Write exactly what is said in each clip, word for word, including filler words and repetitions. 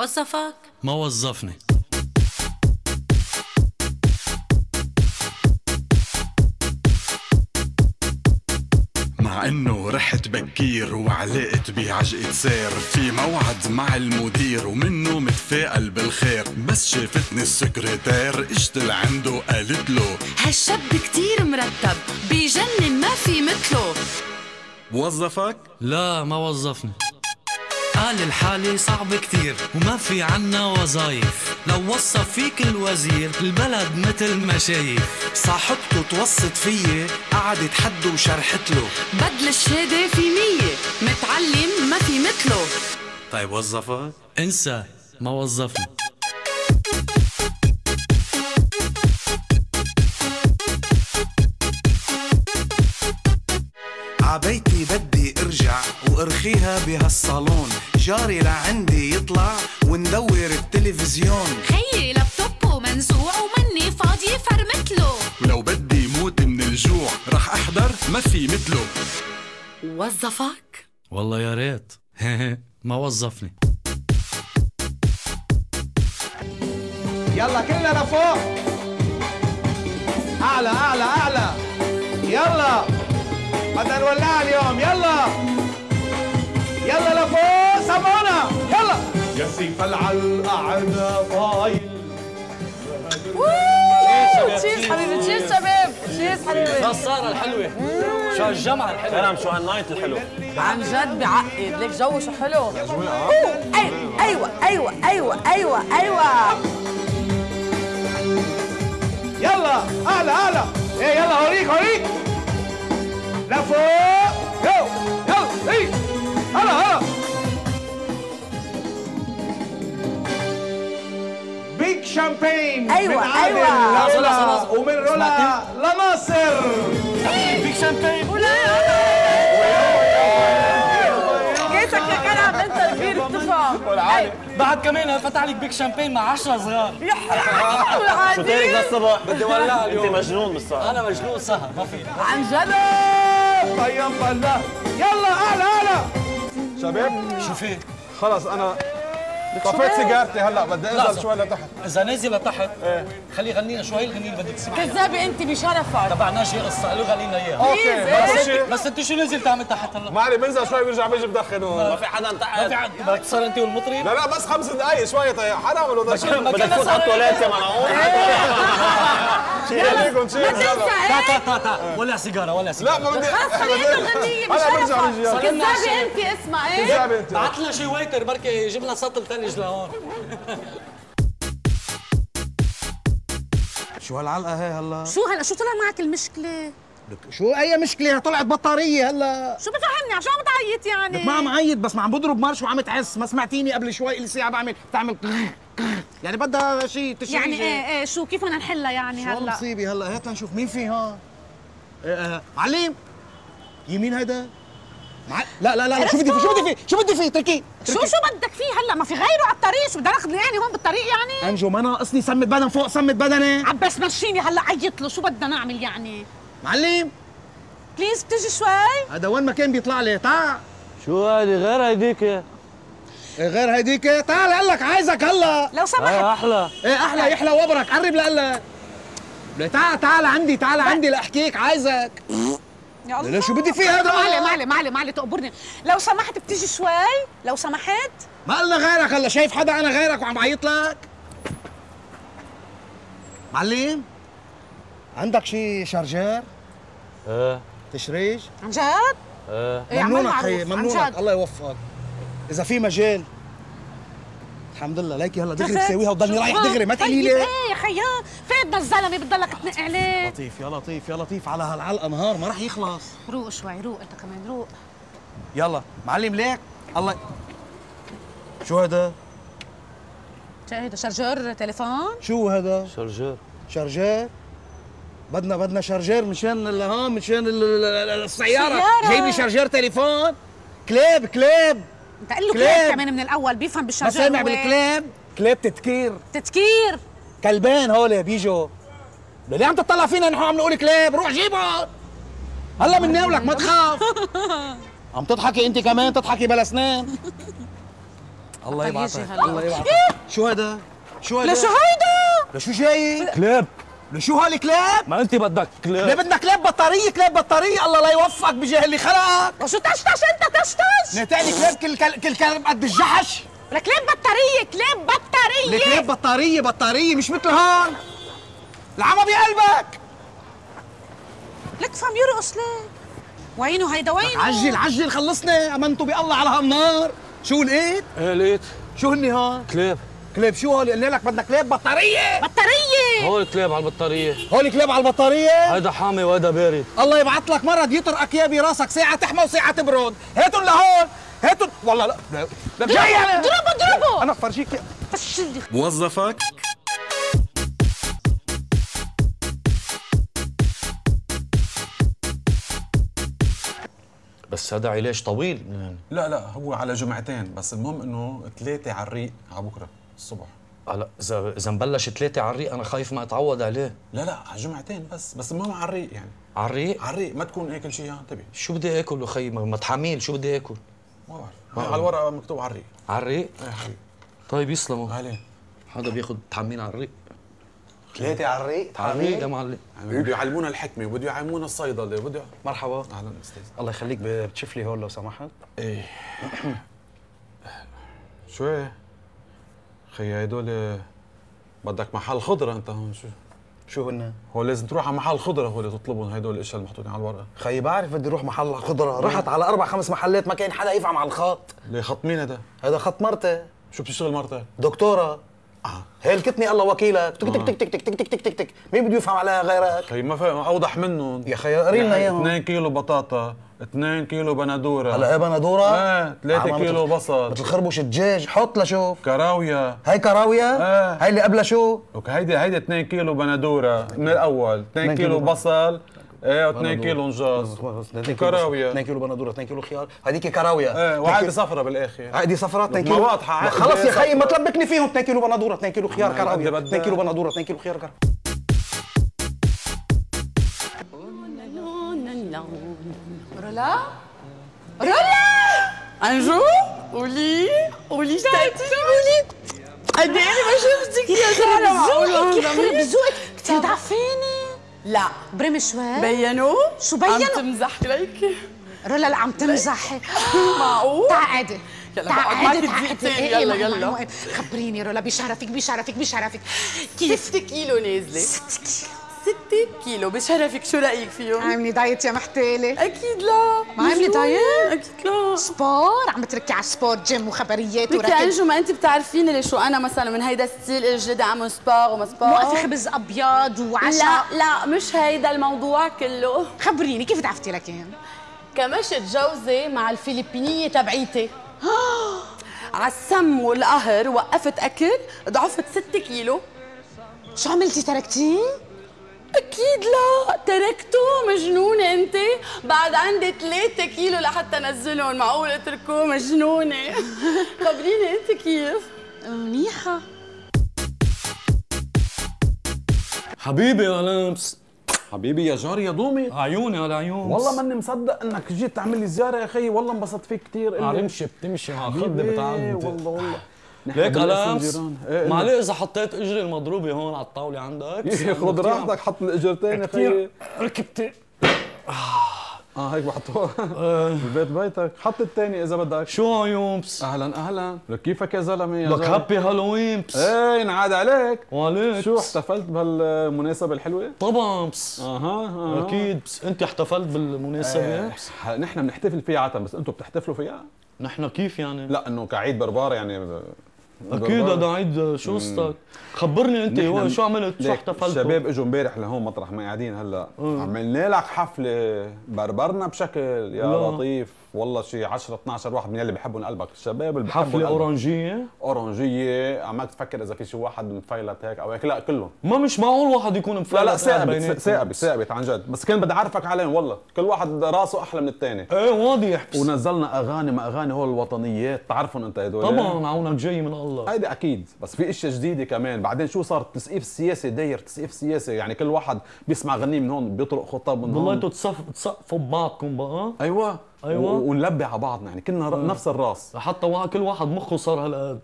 وظفك؟ ما وظفني. مع انه رحت بكير وعلقت بعجقة سير، في موعد مع المدير ومنه متفائل بالخير، بس شافتني السكرتير اجت لعنده قالت له هالشاب كتير مرتب بيجنن ما في مثله. وظفك؟ لا ما وظفني. قال الحالي صعب كتير وما في عنا وظايف، لو وصف فيك الوزير البلد مثل ما شايف. صاحبته توصت فيي قعدت حده وشرحت له بدل الشهاده في مية متعلم ما في مثله. طيب وظفك؟ انسى ما وظفني. عبيتي بدي ارجع وارخيها بهالصالون، جاري لعندي يطلع وندور التلفزيون، خيي لابتوبه منزوع ومني فاضية فرمتله، ولو بدي موت من الجوع رح احضر ما في مثله. وظفك؟ والله يا ريت. ما وظفني. يلا كلنا لفوق، اعلى اعلى اعلى، يلا بدنا نولعها اليوم، يلا يلا لفوق سمعونا، يلا يا سيف العلقعنا طايل. تشيرز حبيبي، تشيرز شباب، تشيرز حبيبي. نصارى الحلوة، شو هالجمعة الحلوة، نعم شو هالنايت الحلوة، عن جد بعقد ليك جو شو حلو. أيوة أيوة أيوة أيوة أيوة أيوة يلا أعلى أعلى، إيه يلا هوريك هوريك لفوق، يو يو اي هلا هلا. بيك شامبين. أيوة من عادل أيوة. ومن رولا لناصر. بيك شامبين. كيفك يا كرم انت كبير بتفهم. بعد كمان فتح عليك بيك شامبين مع عشرة صغار. يا حرام شو تارك للصبح؟ بدي ولع اليوم. انت مجنون بالسهر. انا مجنون سهر ما في. عن جد. طيب بالله يلا اعلى اعلى شباب. شو في؟ خلص انا طفيت سيجارتي، هلا بدي انزل شوي لتحت. اذا نازل لتحت ايه خلي غنينا شوي الغنية اللي بدك تسمعها. كذابة انت بشرفك. تبع ناجي قصة قالوا غنينا اياها. اوكي بس انت شو نزلت تعمل تحت هلا؟ ما علي بنزل شوي برجع بيجي بدخن. ما في حدا تحت. ما في حدا بدك تصير انت والمطرب؟ لا لا بس خمس دقايق شوي طيب حدا عملوا بدك تفوت على التواليت يا ملعون. يلا ما تنسى ايه؟ تا تا تا ولع سيجارة ولع سيجارة. لا ما بدي خلص خلينا الغنية بشرفك. كذابة انت اسمع ايه؟ كذابة انت. بعت لنا شي ويتر بركي يجيب لنا سطل ثلج لهون. شو هالعلقة هي هلا؟ شو هلا شو طلع معك المشكلة؟ لك شو أي مشكلة؟ طلعت بطارية هلا. شو بتفهمني؟ عشان عم تعيط يعني؟ ما عم عيط بس ما عم بضرب مرش وعم تعس، ما سمعتيني قبل شوي قلي ساعة بعمل بتعمل يعني بدها شيء تشريجي يعني ايه ايه شو كيف بدنا نحلها يعني هلا؟ شو المصيبة هلا؟ هات لنشوف مين في هون؟ ايه اه معلم يمين هيدا؟ مع... لا لا لا شو بدي فيه شو بدي فيه شو بدي فيه تركي شو شو بدك فيه هلا؟ ما في غيره على الطريق. شو بدي اخذ لعيني هون بالطريق يعني؟ انجو ما ناقصني سمة بدن فوق سمة بدني. عباس مشيني هلا عيط له شو بدنا نعمل يعني؟ معلم بليز بتجي شوي. هذا وين ما كان بيطلع لي. تعال شو هذه غير هيديك غير هيديك. تعال قلك عايزك هلا لو سمحت. آه احلى ايه احلى يحلى وبرك قرب لقلك. تعال تعال عندي تعال عندي لاحكيك عايزك. يا الله شو بدي فيه هذا؟ معلي معلي معلي معلي تقبرني لو سمحت بتيجي شوي لو سمحت. ما قلنا غيرك هلا شايف حدا انا غيرك وعم بعيط لك؟ معلم عندك شي شارجير؟ ايه تشريج؟ عن جد؟ ايه ممنونك حقيقي ممنونك الله يوفقك. إذا في مجال الحمد لله ليكي هلا دغري تساويها وضلني رايح دغري ما تقولي لي. طيب ايه خيار فاتنا الزلمه بتضلك تنقي عليه. لطيف يا لطيف يا لطيف على هالعلقه نهار ما رح يخلص. روق شوي روق انت كمان روق. يلا معلم ليك الله. شو هذا؟ شو هذا شارجر تليفون؟ شو هذا؟ شارجر شارجر بدنا بدنا شارجر مشان لهون مشان السياره. جايب لي شارجر تليفون؟ كلاب كلاب انت قل له كلاب كمان من الاول بيفهم بالشجر. ما سامع بالكلاب؟ كلاب تتكير تتكير كلبان هول بيجوا. ليه عم تطلع فينا نحن عم نقول كلاب؟ روح جيبهم هلا بنناولك ما تخاف. عم تضحكي انت كمان تضحكي بلا اسنان. الله يبعثك الله يبعثك. شو هذا؟ شو هذا؟ لشو هيدا؟ لشو جاي؟ كلاب. لشو هالكلاب؟ ما انت بدك كلاب. ليه بدنا كلاب بطاريه؟ كلاب بطاريه الله لا يوفقك بجاه اللي خلقك. وشو تشتش انت تشتش؟ نتاني كلاب كل كل, كل كلب قد الجحش. الكلاب بطاريه كلاب بطاريه. الكلاب بطاريه بطاريه مش مثل هون. العمى بقلبك. لك فهم يرقص ليه؟ وينه هيدا وينه؟ عجل عجل خلصنا امنتوا بالله على هالنار. شو لقيت؟ ايه لقيت. شو هن هون؟ كلاب. كلاب شو هول؟ قلنا لك بدنا كلاب بطاريه. بطاريه. هول كلاب على البطاريه. هول كلاب على البطاريه. هيدا حامي وهيدا بارد. الله يبعث لك مرض يطرقك يا براسك، ساعه تحمى وساعه تبرد. هاتن لهون هاتن. والله لا لا لا جاي انا. اضربه اضربه. انا بفرجيك. فشلني. موظفك بس هذا علاج طويل. لا لا هو على جمعتين بس، المهم انه ثلاثه على الريق على بكره الصبح. هلا اذا اذا مبلش ثلاثه على الريق انا خايف ما اتعود عليه. لا لا على جمعتين بس، بس المهم على الريق يعني. على الريق؟ على الريق ما تكون اكل شيء انتبه. شو بدي اكل اخي؟ ما تحميل شو بدي اكل؟ ما بعرف على الورقه مكتوب على الريق. على الريق؟ ايه على الريق. طيب يسلموا. عليه حدا بياخذ تحميل على الريق؟ ثلاثة على الريق؟ على الريق يا معلم. بده يعلمونا الحكمة وبده يعلمونا الصيدلة وبده. مرحبا. أهلا أستاذ. الله يخليك بتشوف لي هون لو سمحت؟ إيه. شو إيه؟ خيي هدول بدك محل خضرة أنت هون. شو؟ شو هن؟ هو لازم تروح على محل خضرة هول تطلبهم هدول الأشياء المحطوطين على الورقة. خيي بعرف بدي أروح محل خضرة، رحت على أربع خمس محلات ما كان حدا يفهم على الخط. ليه خط مين هذا؟ هذا خط مرتي. شو بتشتغل مرتي؟ دكتورة. اه هي الكتني الله وكيلك تك تك تك تك تك تك تك تك مين بده يفهم عليها غيرك؟ خي ما فاهم اوضح منهم يا خي قري لنا اياهم. اثنين كيلو بطاطا، اثنين كيلو بندوره. هلا ايه بندوره؟ ايه ثلاثة كيلو بصل. مثل خربوش دجاج حط لشوف. كراوية. هي كراوية؟ ايه. هي اللي قبلها شو؟ اوكي هيدي هيدي اثنين كيلو بندوره من الاول، اثنين كيلو بصل ايه واثنين كيلو نجاز كراوية، اثنين كيلو بندوره، اثنين كيلو خيار، هذيك كراويه ايه وعادي صفرة بالاخر عادي صفرة اثنين كيلو واضحة خلص يا خيي ما تلبكني فيهم اثنين كيلو بندوره، اثنين كيلو خيار كراوية، اثنين كيلو بندوره، اثنين كيلو خيار كراوية. رولا رولا انجو قولي قولي تعبتي قولي قد ايه ما شفتك يا زلمة معقولة يخرب ذوقك كثير ضعفانة. لا برمي شوي. بينوا شو بينوا؟ عم تمزحي ليكي رولا اللي عم تمزحي. معقول؟ تعقدي تعقدي تعقدي يلا يلا خبريني رولا بشرفك بشرفك بشرفك كيف؟ ست كيلو نازلة ست كيلو ست كيلو بشرفك شو رأيك فيهم؟ عاملة دايت يا محتالة؟ أكيد لا ما عاملة دايت؟ أكيد لا سبور عم بتركي على سبور جيم وخبريات وركض. لك أنجو ما أنت بتعرفيني لشو أنا مثلا من هيدا الستيل الجديد عم سبور وما سبور موقفي خبز أبيض وعشاء. لا لا مش هيدا الموضوع كله. خبريني كيف تعرفتي لك إياهم؟ كمشت جوزي مع الفلبينية تبعيتي على السم والقهر وقفت أكل ضعفت ست كيلو. شو عملتي تركتيه؟ أكيد لا تركته مجنونة أنت بعد عندي ثلاثة كيلو لحتى نزلهم معقول أتركوه مجنونة؟ خبريني أنت كيف؟ منيحة حبيبي يا لمس حبيبي يا جاري يا دومي عيوني على عيوني والله ماني مصدق انك جيت تعمل لي زيارة يا خيي والله انبسطت فيك كثير. عرمشي بتمشي مع خضة بتعدي والله والله ليك ألمس معلش إذا حطيت إجري المضروبة هون على الطاولة عندك خذ راحتك حط الإجرتين يا خيي ركبتي اه هيك بحطوها البيت بيتك حط الثاني إذا بدك. شو يومس؟ أهلا أهلا لك كيفك يا زلمة يا لك هابي هالويمس. إيه ينعاد عليك وعليك. شو احتفلت بهالمناسبة الحلوة؟ طبعا بس أها أه. أكيد بس أنت احتفلت بالمناسبة؟ نحن بنحتفل فيها عادة بس أنتم بتحتفلوا فيها؟ نحن كيف يعني؟ لا إنه كعيد بربار يعني اكيد هذا عيد شو قصتك؟ خبرني انت هو شو عملت؟ شو احتفلت؟ الشباب اجوا امبارح لهون مطرح ما قاعدين هلا أه. عملنا لك حفله بربرنا بشكل يا لا. لطيف والله شي عشرة اثنعش واحد من اللي بحبهم قلبك الشباب اللي بحبهم حفله اورانجيه؟ اورانجيه عمالك تفكر اذا في شي واحد مفيلت هيك او هيك لا كلهم ما مش معقول واحد يكون مفيلت. لا لا ثاقبت ثاقبت ثاقبت عن جد بس كان بدي اعرفك عليهم والله كل واحد راسه احلى من الثاني. ايه واضح بس. ونزلنا اغاني ما اغاني هول الوطنيات تعرفهم انت هدول طبعا عونك جاي من الله هيدا اكيد بس في اشياء جديده كمان بعدين شو صار التسقيف السياسي داير تسقيف سياسي يعني كل واحد بيسمع غنيه من هون بيطرق خطاب من هون والله انتوا تسقفوا ببعضكم بقى. ايوه ايوه ونلبي على بعضنا يعني كنا أيوة. نفس الراس حتى كل واحد مخه صار هالقد.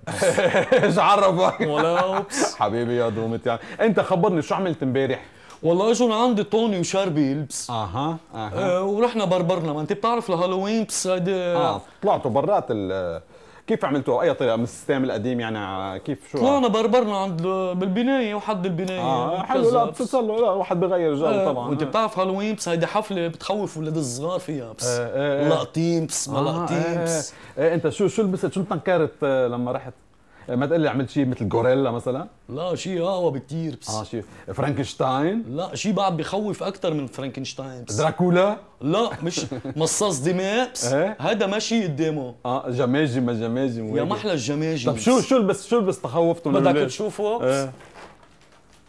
ايش عرفك؟ ولا حبيبي يا دومت. يعني انت خبرني شو عملت امبارح؟ والله اجوا عندي طوني وشاربي يلبس اها اها آه ورحنا بربرنا، ما انت بتعرف لهالوين بس هيدي اه طلعتوا برات ال كيف عملتوها؟ اي طريقه من السيستم القديم يعني كيف شو؟ طلعنا بربرنا عند بالبنايه وحد البنايه اه حلو. لا بتوصل له لا واحد بغير جو آه طبعا. وانت بتعرف هالوين بس هيدي حفله بتخوف ولاد الصغار فيها بس آه آه لقطين بس ما آه لقطين بس آه آه آه انت شو شو لبست؟ شو تنكرت لما رحت؟ ما تقول لي عملت شيء مثل غوريلا مثلا؟ لا شيء اقوى بكثير بس اه شيء فرانكنشتاين؟ لا شيء بعد بخوف اكثر من فرانكنشتاين بس. دراكولا؟ لا مش مصاص دماء بس هذا ماشي قدامه اه جماجم جماجم يا محلى الجماجم. طيب شو شو بس شو بس تخوفتهم بدك تشوفه؟ ايه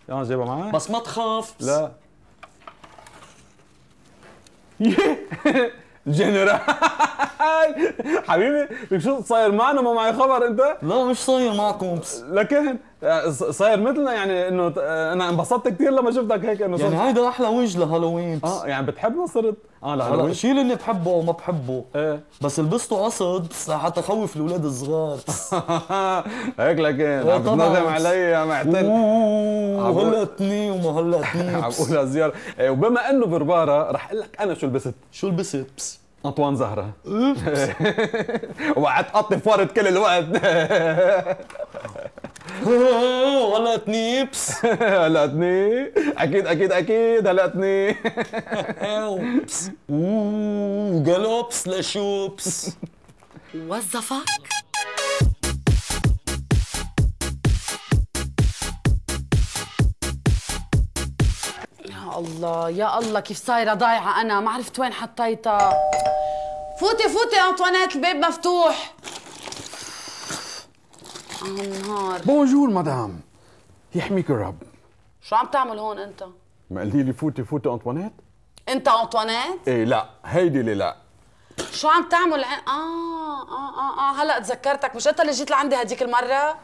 اه جايبها معي بس ما تخاف بس. لا جنرال حبيبي لك شو صاير معنا؟ ما معي خبر انت؟ لا مش صاير معكم بس لكن صاير مثلنا يعني انه انا انبسطت كثير لما شفتك هيك انه يعني هيدا احلى وجه لهالوين اه يعني بتحبنا صرت اه لهالوين الشيء اللي بحبه وما بحبه ايه بس لبسته قصد حتى خوف الاولاد الصغار هيك لكن عم تنظم علي يا معتل هلقتني وما هلقتني عم بقولها زياره. وبما انه برباره رح اقول لك انا شو لبست شو لبست بس انطوان زهره وقعدت قطي فارد كل الوقت هلقتني بس هلقتني اكيد اكيد اكيد هلقتني بس اوه جالوبس لشو بس وظفك يا الله يا الله كيف صايره ضايعه انا ما عرفت وين حطيتها. فوتي فوتي انطوانيت الباب مفتوح. نهار بونجور مدام يحميك الرب. شو عم تعمل هون انت؟ ما قلتي لي فوتي فوتي انطوانيت؟ انت انطوانيت؟ ايه لا هيدي اللي لا. شو عم تعمل؟ اه اه اه اه هلا تذكرتك. مش انت اللي جيت لعندي هديك المره؟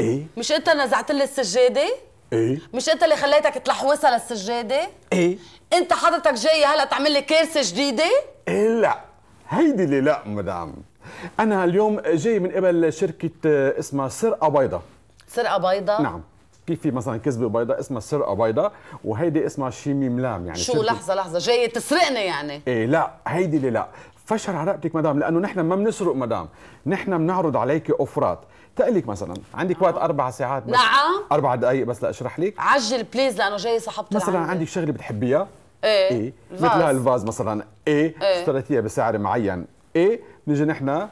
ايه مش انت نزعت لي السجاده؟ ايه مش انت اللي خليتك تلحوسها للسجاده؟ ايه انت حضرتك جاي هلا تعمل لي كارثه جديده؟ ايه لا هيدي اللي لا مدام. أنا اليوم جاي من قبل شركة اسمها سرقة بيضاء. سرقة بيضاء؟ نعم. كيف في مثلا كذبة بيضاء اسمها سرقة بيضاء وهيدي اسمها شيمي ملام يعني شو شركة... لحظة لحظة جاي تسرقني يعني؟ إيه لا هيدي اللي لا. فشر على رقبتك مدام لأنه نحن ما بنسرق مدام، نحن بنعرض عليك أوفرات. تقلك مثلا عندك وقت أربع ساعات بس. نعم أربع دقايق بس لأشرح لك. عجل بليز لأنه جاي صاحبتي مثلا العمل. عندك شغلة بتحبيها؟ إيه, إيه. مثل هالفاز مثلا إيه, إيه. اشتريتيها بسعر معين إيه نجي نحن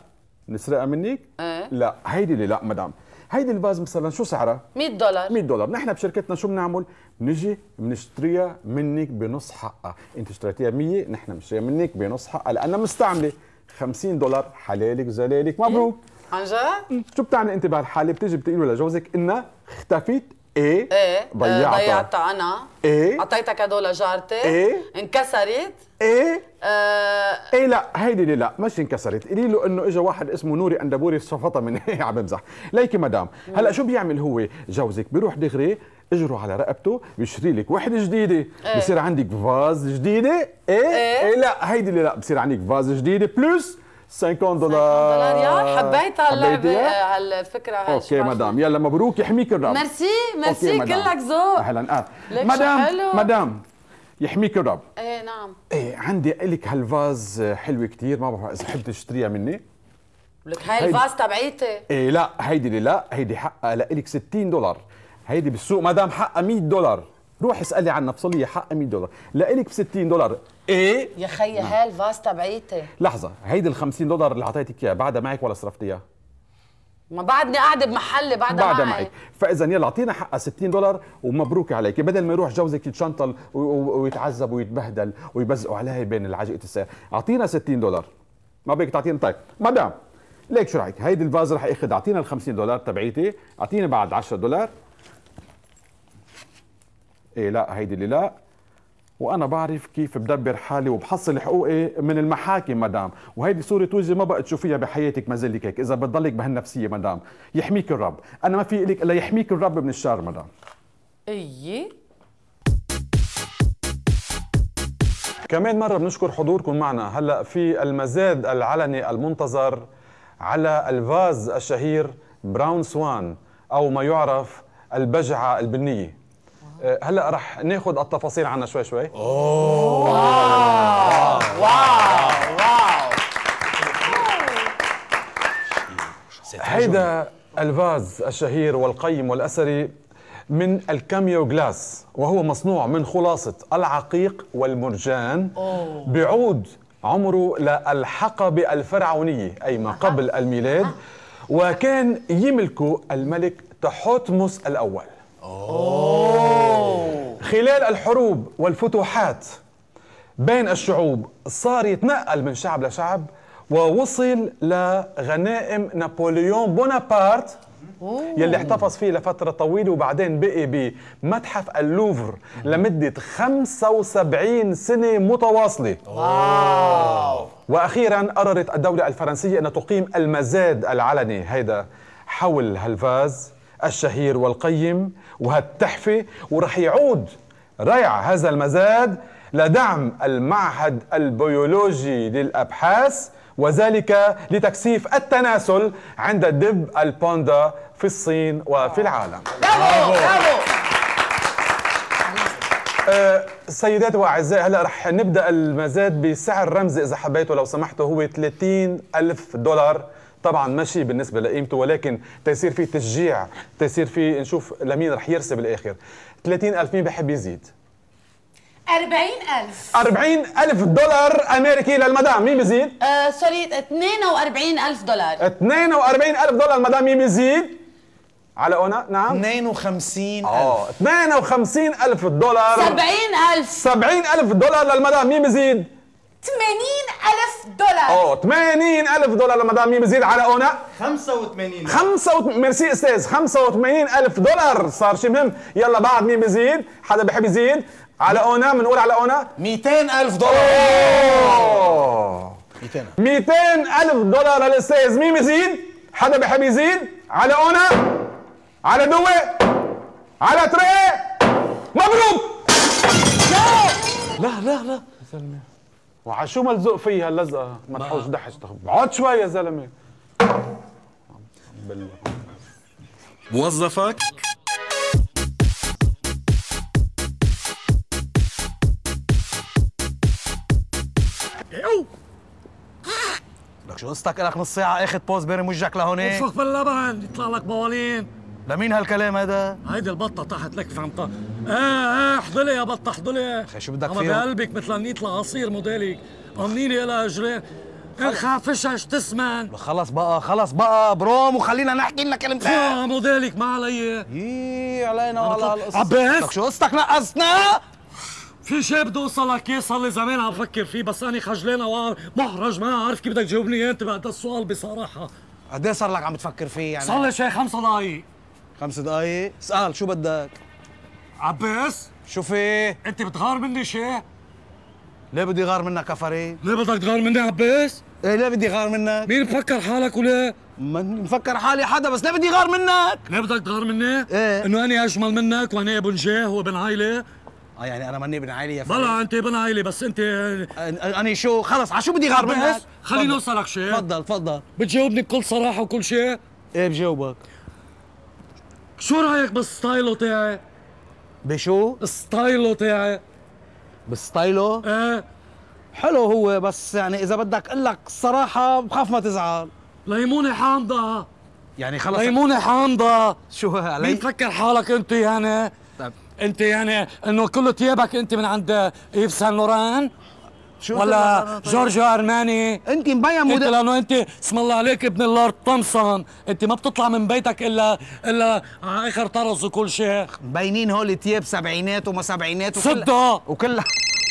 نسرقها منك؟ ايه لا هيدي اللي لا مدام. هيدي الفاز مثلا شو سعرها؟ مية دولار مية دولار. نحن بشركتنا شو بنعمل؟ بنجي بنشتريها منك بنص حقها، انت اشتريتيها مية نحن بنشتريها منك بنص حقها لانها مستعمله خمسين دولار حلالك زلالك مبروك. عن جد؟ شو بتعني انت بهالحاله؟ بتيجي بتقولي لجوزك انها اختفت ايه ايه ضيعتها ضيعتها انا ايه اعطيتها كادو لجارتي ايه انكسرت ايه آه ايه لا هيدي اللي لا مش انكسرت. قولي له انه اجى واحد اسمه نوري اندبوري صفطها من هي عم بمزح ليكي مدام. هلا شو بيعمل هو؟ جوزك بيروح دغري اجره على رقبته بيشتري لك وحده جديده إيه؟ بصير عندك فاز جديده ايه ايه, إيه لا هيدي اللي لا بصير عندك فاز جديده بلس خمسين دولار يا حبيت هاللعبه هالفكره هاي. اوكي مدام يلا مبروك يحميك الرب. ميرسي ميرسي كلك ذوق. اهلا اه مدام مدام يحميك الرب. ايه نعم ايه عندي لك هالفاز حلوه كثير ما بعرف اذا حبيت تشتريها مني. لك هاي الفاز تبعيتي. ايه لا هيدي اللي لا هيدي حقها لك ستين دولار. هيدي بالسوق مدام حقها مية دولار. روح اسالي عنها بصليه حقها مية دولار، لإلك ب ستين دولار، ايه؟ يا خيي هاي الفاز تبعيتي. لحظة، هيدي ال خمسين دولار اللي أعطيتك إياها بعدها معك ولا صرفتيها؟ ما بعدني قاعدة بمحلي بعدها معي. بعدها معك، فإذا يلا أعطينا حقها ستين دولار ومبروك عليك، بدل ما يروح جوزك يتشنطل ويتعذب ويتبهدل ويبزقوا عليها بين العجقة السيارة، أعطينا ستين دولار. ما بدك تعطينا طيب، مدام ليك شو رأيك؟ هيدي الفاز رح آخذ أعطينا ال خمسين دولار تبعيتي، أعطينا بعد عشرة دولار. ايه لا هيدي اللي لا وانا بعرف كيف بدبر حالي وبحصل حقوقي من المحاكم مدام. وهيدي صوره وجهي ما بقى تشوفيها بحياتك ما زلك هيك اذا بتضلك بهالنفسيه مدام. يحميك الرب. انا ما في لك الا يحميك الرب من الشر مدام. ايي كمان مرة بنشكر حضوركم معنا هلأ في المزاد العلني المنتظر على الفاز الشهير براون سوان أو ما يعرف البجعة البنية. هلأ رح ناخد التفاصيل عنها شوي شوي. أوه. واو واو واو. هيدا الفاز الشهير والقيم والأثري من الكاميو جلاس، وهو مصنوع من خلاصة العقيق والمرجان. أوه. بعود عمره للحقبة الفرعونية أي ما قبل الميلاد، وكان يملكه الملك تحتمس الأول. أوه. خلال الحروب والفتوحات بين الشعوب صار يتنقل من شعب لشعب، ووصل لغنائم نابليون بونابرت يلي احتفظ فيه لفترة طويلة، وبعدين بقي بمتحف اللوفر لمدة خمسة وسبعين سنة متواصلة. واو. وأخيراً قررت الدولة الفرنسية أن تقيم المزاد العلني هيدا حول هالفاز الشهير والقيم وهالتحفة، ورح يعود ريع هذا المزاد لدعم المعهد البيولوجي للأبحاث، وذلك لتكثيف التناسل عند دب الباندا في الصين وفي العالم. برافو برافو. أه سيداتي وأعزائي، هلا رح نبدأ المزاد بسعر رمزي إذا حبيته لو سمحتوا، هو ثلاثين ألف دولار. طبعا ماشي بالنسبة لقيمته، ولكن تيصير في تشجيع، تيصير في نشوف لمين رح يرسي بالآخر. ثلاثين ألف، مين بحب يزيد؟ أربعين ألف. أربعين ألف دولار أمريكي للمدام، مين بيزيد؟ أه سوري، اثنين وأربعين ألف دولار. اثنين وأربعين ألف دولار المدام، مين بيزيد؟ على قولنا نعم؟ اثنين وخمسين ألف. اه اثنين وخمسين ألف دولار. سبعين ألف. سبعين ألف دولار للمدام، مين بيزيد؟ ثمانين ألف دولار. اه ثمانين ألف دولار للمدام، مين بيزيد على قولنا؟ خمسة وثمانين. خمسة وثمانين. ميرسي أستاذ، خمسة وثمانين ألف دولار صار شيء مهم. يلا بعد مين بيزيد؟ حدا بحب يزيد؟ على أونا، بنقول على أونا مئتين ألف دولار. مئتين ألف دولار للأستاذ، مين بيزيد؟ حدا بحب يزيد؟ على أونا، على دوة، على تري. مبروك. لا لا لا يا زلمة، وعشو ملزوق فيها اللزقة؟ ما تحوش دحش، اقعد شوي يا زلمة. موظفك لك شو قصتك؟ لك نص ساعة اخذ بوز بيرم وجهك لهونيك وشوك باللبن يطلع لك بوالين. لمين هالكلام هذا؟ هيدي البطة تحت لك فهمتها. ايه ايه احضلي يا بطة احضلي. اخي شو بدك فيها؟ بقلبك مثل النيت لعصير موديلك، امنيلي لها اجرين انخافشش تسمن. خلص بقى خلص بقى بروم، وخلينا نحكي لنا كلمتين. يا موديلك ما علي. يي علينا وعلى القصة. عباس لك شو قصتك؟ نقصنا؟ في شيء بدي اوصل لك اياه، صار لي زمان عم بفكر فيه، بس انا خجلان ومحرج، ما عارف كيف بدك تجاوبني اياه انت بهذا السؤال بصراحه. قد ايه صار لك عم تفكر فيه يعني؟ صار لي شي خمس دقائق. خمس دقائق؟ اسال شو بدك؟ عباس شو في؟ انت بتغار مني شيء؟ ليه بدي غار منك يا فريد؟ ليه بدك تغار مني عباس؟ ايه ليه بدي غار منك؟ مين مفكر حالك وليه؟ ماني مفكر حالي حدا، بس ليه بدي غار منك؟ ليه بدك تغار مني؟ ايه؟ انه انا اجمل منك، وانا ابن جاه وابن عائله؟ اه يعني انا ماني ابن عائله يا فندم. بلا انت ابن عائله، بس انت انا شو خلص على شو بدي غار منك؟ خليني اوصلك شيء. تفضل تفضل. بتجاوبني بكل صراحه وكل شيء؟ ايه بجاوبك. شو رايك بالستايلو تاعي؟ بشو؟ الستايلو تاعي. بالستايلو؟ ايه حلو هو، بس يعني اذا بدك اقول لك الصراحه بخاف ما تزعل. ليمونه حامضه يعني خلص. ليمونه حامضه. شو علي؟ مين فكر حالك انت يعني؟ طيب انت يعني انه كل ثيابك انت من عند ايف سان لوران ولا جورجيو ارماني؟ انت مبين موديل، انت لانه انت اسم الله عليك ابن اللورد تومسون، انت ما بتطلع من بيتك الا الا على اخر طرز وكل شيء. مبينين هول ثياب سبعينات وما سبعينات وكل صدق، وكل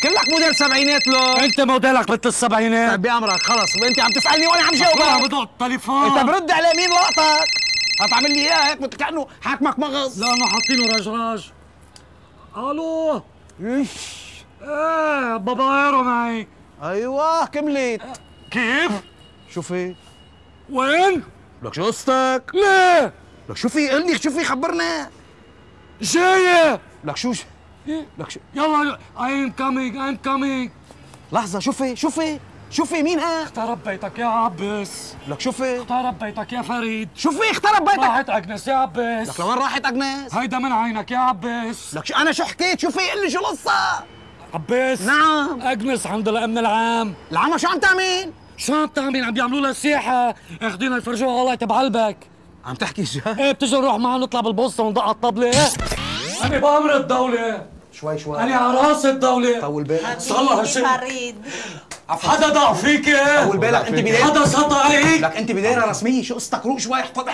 كلك موديل سبعينات. لو انت موديلك مثل السبعينات. طيب بأمرك خلص، وانت عم تسالني وانا عم جاوبك. عم بضغط التليفون. انت برد على مين لقطك؟ هتعمل لي اياها هيك مثل كانه حاكمك مغص، لانه حاطينه رجراج. الو ايش؟ ايه بابا غيره معي. ايوه كملت. آه. كيف؟ شو في؟ وين؟ لك شو قصتك؟ ليه؟ لك شو في؟ قول لي شو في، خبرنا. جاية. لك شو؟ لك شو؟ يلا I am coming I am coming. لحظة، شوفي شوفي شوفي مين ها؟ اخترب بيتك يا عباس. لك شوفي اخترب بيتك يا فريد. شوفي اخترب بيتك. راحت أجنس يا عباس. لك لوين راحت أجنس؟ هيدا من عينك يا عباس. لك أنا شو حكيت؟ شوفي قلي شو القصة عباس. نعم أجنس عند الأمن العام. العامة شو عم تعمل؟ شو عم تعمل؟ عم بيعملوا لها سياحة، اخذينا يفرجوها الله تبع قلبك. عم تحكي جد؟ ايه بتجي نروح معهم نطلع بالبوسطة وندق على الطبلة. أنا بأمر الدولة. شوي شوي. أنا على راس الدولة. طول بالك. صلح هالشيء. فريد. حدا ضاع فيك. طول بالك أنت بداية. حدا سطى عليك. لك أنت بداية رسمية، شو قصتك؟ روق شوي احفظ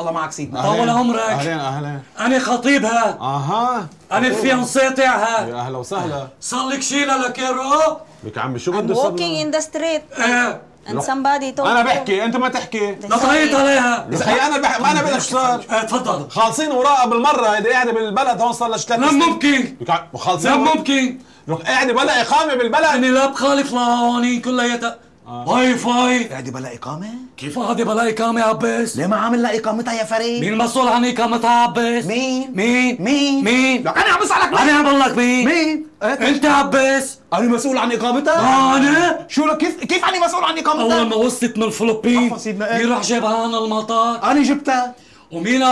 الله معك سيدنا. طول عمرك. أهلين أهلين. أنا خطيبها. أها. أنا الفيانسي تاعها. يا أهلا وسهلا. صار لك شي لك يا رو. لك عمي شو بده يصير؟ I'm walking in the street. إيه. And somebody told. أنا بحكي، أنت ما تحكي. نطيت عليها. صحيح أنا بحكي، ما أنا بدك صار. تفضل. خالصين وراء بالمرة، هيدي قاعدة بالبلد هون صار لها ثلاث سنين. لا ممكن. وخالصين. لا ممكن. قاعدة بلا إقامة بالبلد. أنا لا بخالف لهوني كلياتها. واي فاي. قاعدة بلا إقامة؟ كيف قاعدة بلا إقامة يا عباس؟ ليه ما عامل لها إقامتها يا فريد؟ مين مسؤول عن إقامتها يا عباس؟ مين؟ مين؟ مين؟ مين؟ أنا عم بسألك مين؟ أنا عم بقول لك مين؟ مين؟ أنت يا عباس؟ أنا مسؤول عن إقامتها؟ أنا؟ شو لك كيف كيف أنا مسؤول عن إقامتها؟ أول ما وصلت من الفلبين مين راح جابها أنا المطار؟ أنا جبتها ومين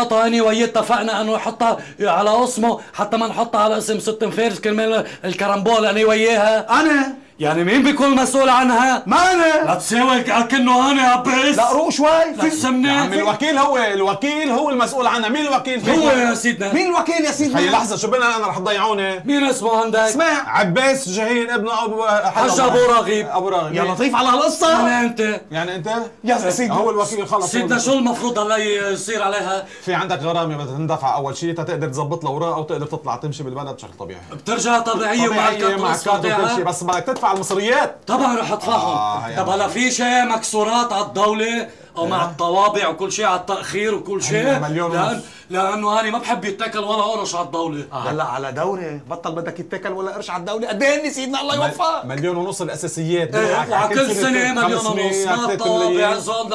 وطني وياه اتفقنا انه يحطها على اسمه حتى ما نحطها على اسم ست مفارس كرمال الكرمبول انا وياها. انا يعني مين بيكون مسؤول عنها؟ ما انا. لا تساوي كأنه انا يا عباس. لا روق شوي. لا تسمني يا عمي. الوكيل هو الوكيل هو المسؤول عنها. مين الوكيل؟ هو يا سيدنا. مين الوكيل يا سيدنا؟ هي لحظة شو بنا انا رح تضيعوني. مين اسمه عندك؟ اسمع عباس جهين ابن ابو حج ابو راغب. ابو راغب يا لطيف على هالقصة. يعني انت يعني انت يا سيدنا هو الوكيل خلص. سيدنا شو المفروض هلا يصير عليها؟ في عندك غرامة بدها تندفع اول شيء تقدر تظبط لها اوراق او تقدر تطلع تمشي بالبلد بشكل طبيعي. بترجع طبيعية مع الكارت بس بدك على المصريات طبعا رح ادفعهم. طب هلا في شيء مكسورات على الدوله او مع الطوابع وكل شيء على التاخير وكل شيء لأن لانه انا ما بحب يتكل ولا قرش على الدوله. هلا على دوله بطل بدك يتكل ولا قرش على الدوله. قد ايه سيدنا الله يوفقك؟ مليون ونص الاساسيات وعلى كل سنه مليون ونص مع الطوابع زول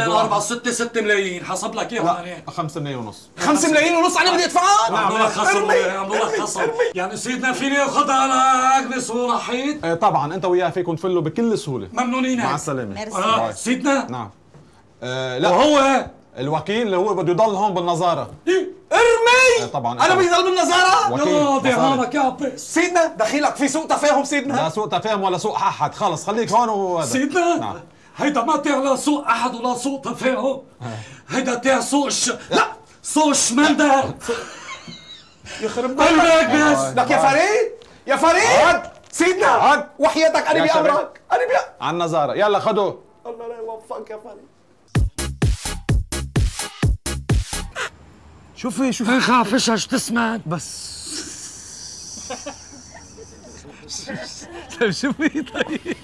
أربعة ستة ستة ملايين حسب لك اياها. خمسة ملايين ونص. خمسة ملايين ونص انا بدي ادفعها. عم بقول لك خصم عم بقول لك خصم يعني سيدنا فيني اخذها على اجنس ورحيد. طبعا انت وياها فيكم تفلوا بكل سهوله. ممنونين. مع السلامه سيدنا. نعم. أه لا وهو الوكيل اللي هو بده يضل هون بالنظاره. إيه؟ ارمي. أه طبعا انا بدي ضل بالنظاره. يلا ضيعانك يا عباس. سيدنا دخيلك في سوء تفاهم. سيدنا لا سوء تفاهم ولا سوء احد خلص خليك هون وهذا. سيدنا نعم. هيدا ما تاع لا سوء احد ولا سوء تفاهم. هيدا تاع سوء ش... لا سوء شمندر. يخرب بيتك. بس لك يا فريد يا فريد سيدنا عاد وحياتك انا بامرك انا بي على النظاره. يلا خدوا الله لا يوفقك يا فريد. شوفي شوفي خافشها شو تسمع بس. طيب شوفي طيب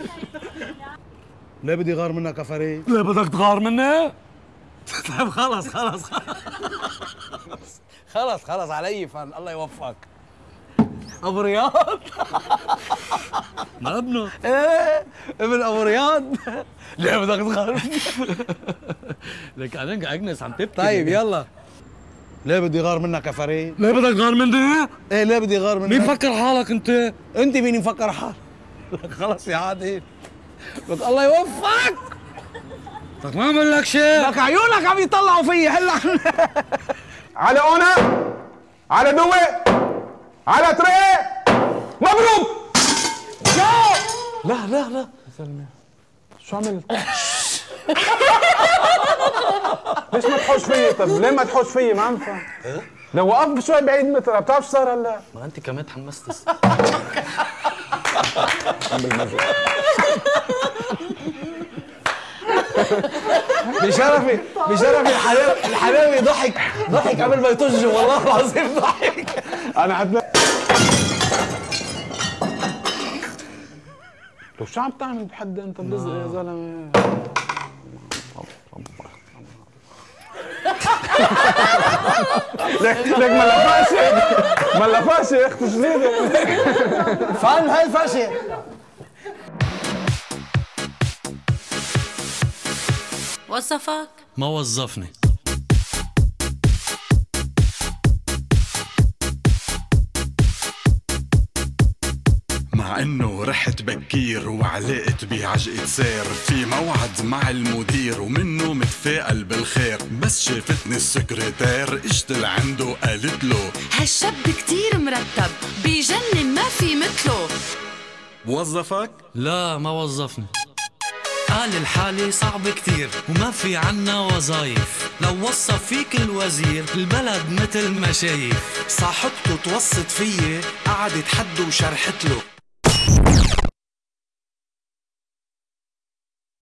ليه بدي غار منك يا فريد؟ ليه بدك تغار مني؟ طيب خلص خلص خلص خلص خلص علي فن. الله يوفقك ابو رياض. ما ابنه؟ ايه ابن ابو رياض. ليه بدك تغار مني؟ لك انا اجنس عم تبكي. طيب يلا ليه بدي غار منك يا فريد؟ ليه بدك غار مني؟ ايه ليه بدي غار منك؟ مين مفكر حالك انت؟ انت مين مفكر حالك؟ خلص يا عادل لك الله يوفقك. لك ما عمل لك شيء. لك عيونك عم يطلعوا فيي هلا. على اونة على دوة على ترقة مبروك. لا لا لا شو عملت؟ ليش ما تحوش فيي؟ طب ليه ما تحوش فيي؟ ما عم فاهم. لو وقفت شوي بعيد متر بتعرف شو صار هلا؟ ما انت كمان تحمست. بشرفي بشرفي الحلاوي الحلاوي ضحك ضحك قبل ما يطج والله العظيم ضحك. انا حتلاقي لو شو عم تعمل بحد انت بلزق يا زلمه. لك لك ملفاشة ملفاشة اخت جديدة. فن هاي فاشة. وظفك؟ ما وظفني. مع مع انه رحت بكير وعلقت بعجقة سير، في موعد مع المدير ومنه متفائل بالخير، بس شافتني السكرتير اجت لعنده وقالت له هالشاب كتير مرتب بيجنن ما في مثله. وظفك؟ لا ما وظفني، قال الحالة صعبة كتير وما في عنا وظايف، لو وصف فيك الوزير البلد مثل ما شايف. صاحبته توصت فيي قعدت حده وشرحت له